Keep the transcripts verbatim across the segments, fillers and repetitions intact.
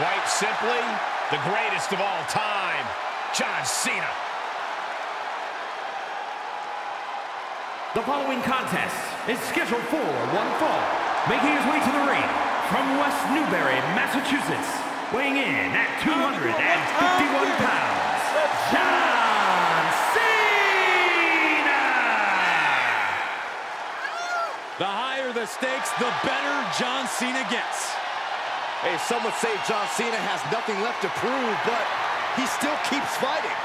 Quite simply, the greatest of all time, John Cena. The following contest is scheduled for one fall, making his way to the ring from West Newbury, Massachusetts, weighing in at two hundred fifty-one pounds, John Cena! The higher the stakes, the better John Cena gets. Hey, some would say John Cena has nothing left to prove, but he still keeps fighting.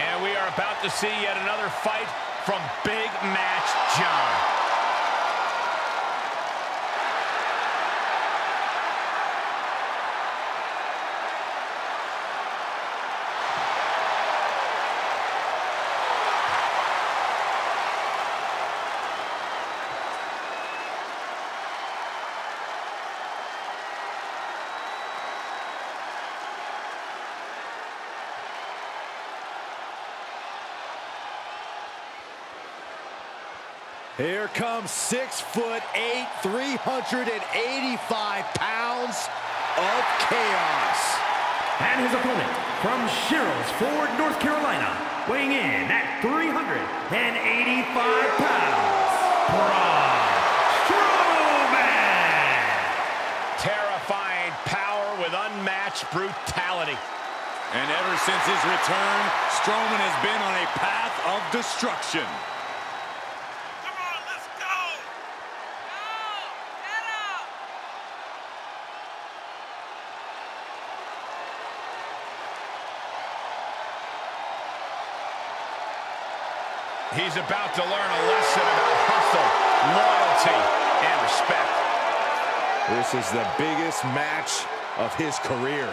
And we are about to see yet another fight from Big Match John. Here comes six foot eight, three hundred eighty-five pounds of chaos. And his opponent from Sherrills Ford, North Carolina, weighing in at three hundred eighty-five pounds, Braun Strowman. Terrifying power with unmatched brutality. And ever since his return, Strowman has been on a path of destruction. He's about to learn a lesson about hustle, loyalty, and respect. This is the biggest match of his career.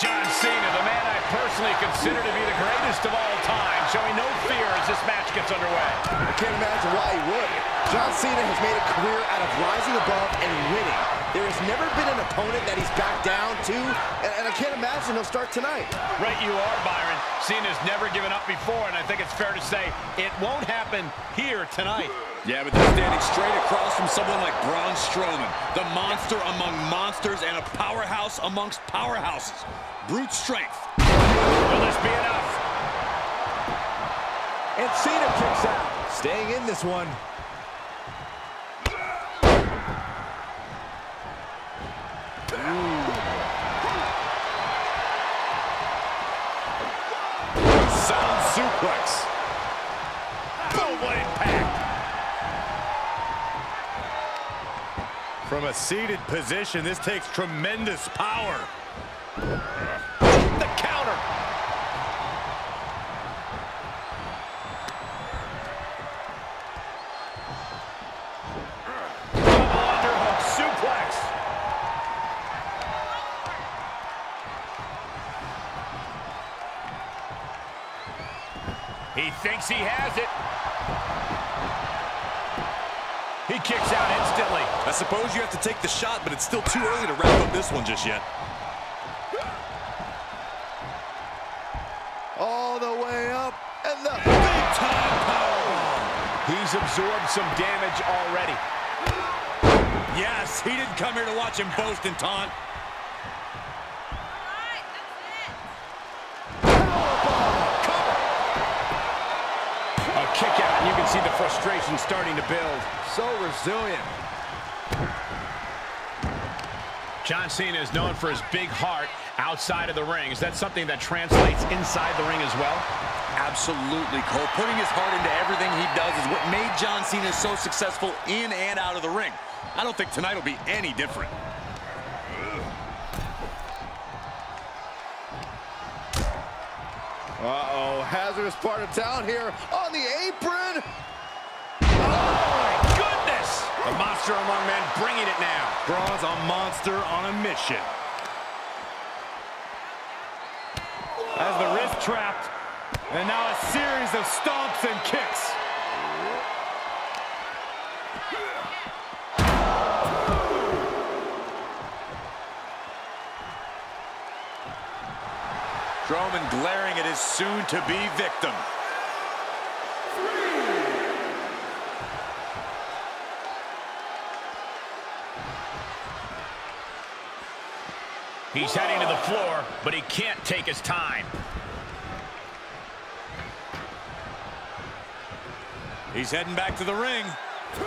John Cena, the man I personally consider to be the greatest of all time, showing no fear as this match gets underway. I can't imagine why he would. John Cena has made a career out of rising above and winning. There has never been an opponent that he's backed down to, and, and I can't imagine he'll start tonight. Right you are, Byron. Cena's never given up before, and I think it's fair to say it won't happen here tonight. Yeah, but they're standing straight across from someone like Braun Strowman, the monster among monsters and a powerhouse amongst powerhouses. Brute strength. Will this be enough? And Cena kicks out, staying in this one. Ooh. Sound suplex. Boom, what impact. From a seated position, this takes tremendous power. The counter. Double underhook suplex. He thinks he has it. He kicks out instantly. I suppose you have to take the shot, but it's still too early to wrap up this one just yet. All the way up, and the big time power. He's absorbed some damage already. Yes, he didn't come here to watch him boast and taunt. A kick out, and you can see the frustration starting to build. So resilient. John Cena is known for his big heart outside of the ring. Is that something that translates inside the ring as well? Absolutely, Cole. Putting his heart into everything he does is what made John Cena so successful in and out of the ring. I don't think tonight will be any different. Uh-oh, hazardous part of town here on the apron. A monster among men, bringing it now. Braun's a monster on a mission. Has the wrist trapped, and now a series of stomps and kicks. Strowman glaring at his soon-to-be victim. He's heading to the floor, but he can't take his time. He's heading back to the ring. Two.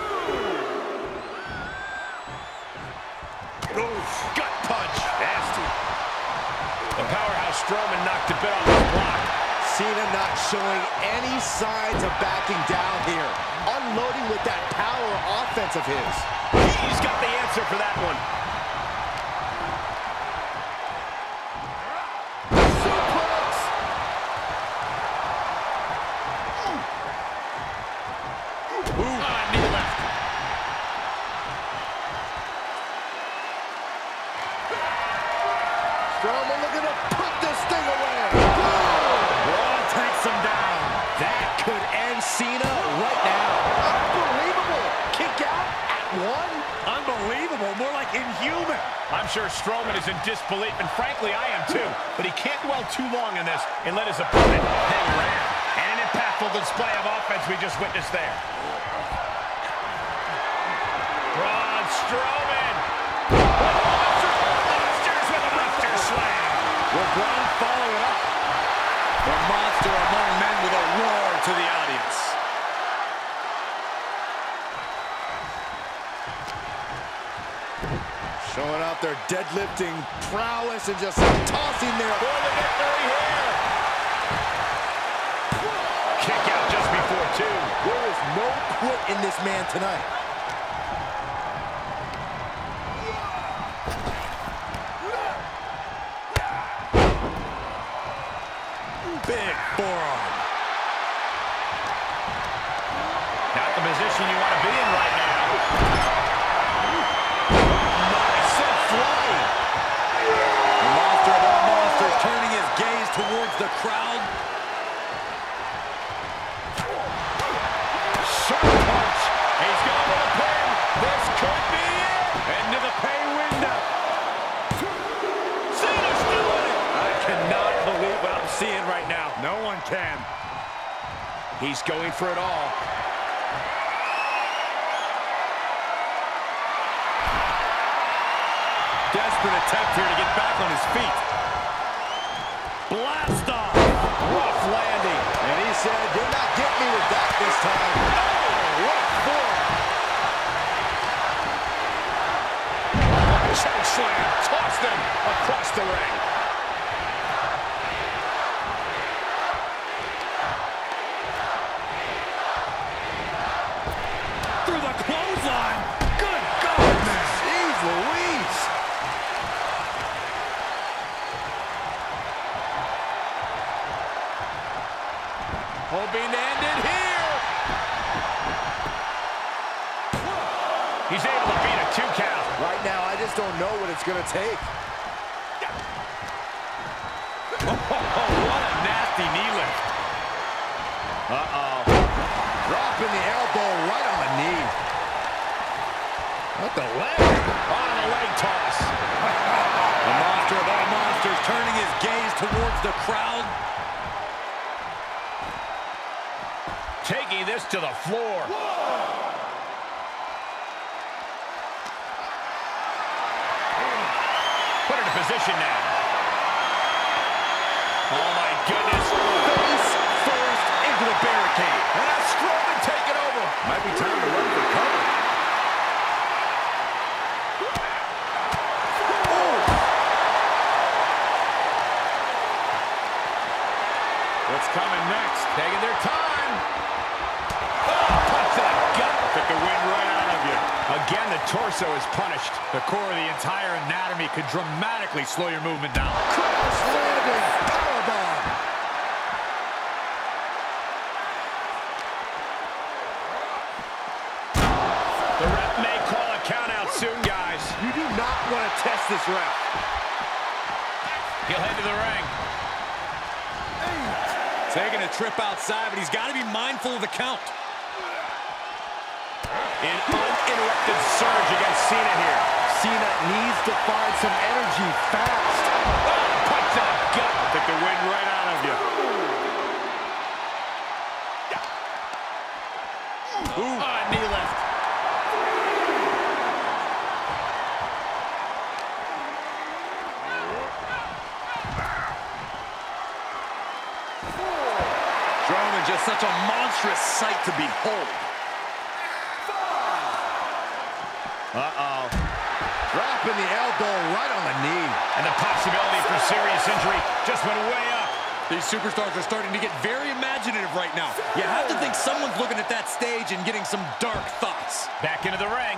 Oh, gut punch. Nasty. The powerhouse Strowman knocked a bit on the block. Cena not showing any signs of backing down here. Unloading with that power offense of his. He's got the answer for that one. Strowman looking to put this thing away. Whoa! Braun takes him down. That could end Cena right now. Unbelievable. Kick out at one. Unbelievable. More like inhuman. I'm sure Strowman is in disbelief, and frankly, I am too. But he can't dwell too long on this and let his opponent hang around. And an impactful display of offense we just witnessed there. Braun Strowman. Will Braun follow it up? The monster among men with a roar to the audience. Showing out their deadlifting prowess and just tossing their for the victory here. Kick out just before two. There is no quit in this man tonight. Big forearm. Not the position you want to be in right now. Nice and flying. The monster of all monsters turning his gaze towards the crowd. Sharp punch. He's going for the pin. This could be it. Into the pay window. Cena's doing it. I cannot believe what I'm seeing right now. No one can. He's going for it all. Desperate attempt here to get back on his feet. Blast off. Rough landing. And he said, "You're not getting me with that this time." Oh, what for? Choke slam. Tossed him across the ring. Hoping to end it here. He's able to beat a two count. Right now, I just don't know what it's going to take. Oh, what a nasty knee lift. Uh-oh. Dropping the elbow right on the knee. What the leg? On the leg toss. The monster of all monsters turning his gaze towards the crowd. Taking this to the floor. Whoa. Put it in position now. Oh my goodness. Face first into the barricade. And that's Strowman taking over. Might be time to run for cover. Oh. What's coming next? Taking their time. Took the wind right out of you. Again, the torso is punished. The core of the entire anatomy could dramatically slow your movement down. Crash landing, powerbomb. The ref may call a countout soon, guys. You do not want to test this ref. He'll head to the ring. Taking a trip outside, but he's got to be mindful of the count. An uninterrupted surge against Cena here. Cena needs to find some energy fast. Oh, punch to the gut. Took the win right. is just such a monstrous sight to behold. Uh-oh. Dropping the elbow right on the knee. And the possibility for serious injury just went way up. These superstars are starting to get very imaginative right now. You have to think someone's looking at that stage and getting some dark thoughts. Back into the ring.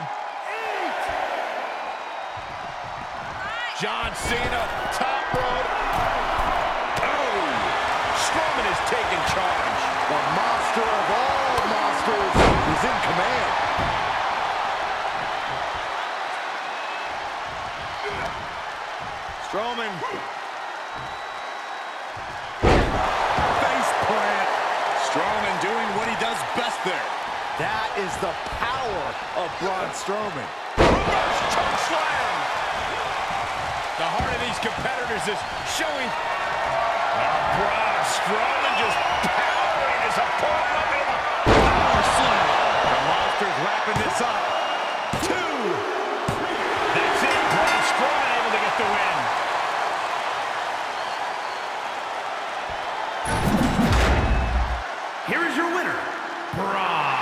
John Cena, top rope. Oh! Strowman is taking charge. The monster of all monsters is in command. Strowman. Face plant. Strowman doing what he does best there. That is the power of Braun Strowman. Reverse choke slam. The heart of these competitors is showing. Oh, Braun Strowman just powering his opponent up in the power slam. The monster's wrapping this up. Two. That's it. Braun Strowman able to get the win. Here is your winner, Braun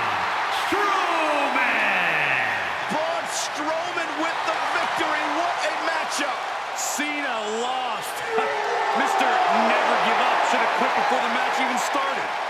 Strowman. Braun Strowman with the victory. What a matchup. Cena lost. Mister Never Give Up should have quit before the match even started.